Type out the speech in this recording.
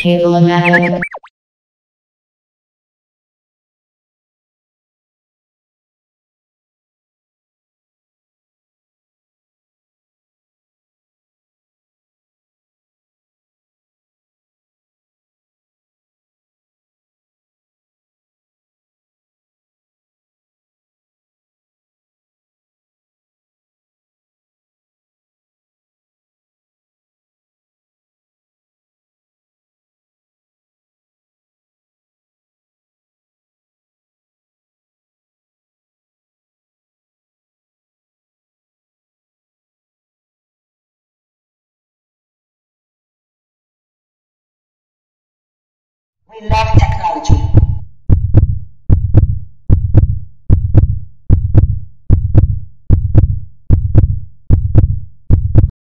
Table-matic. We love technology.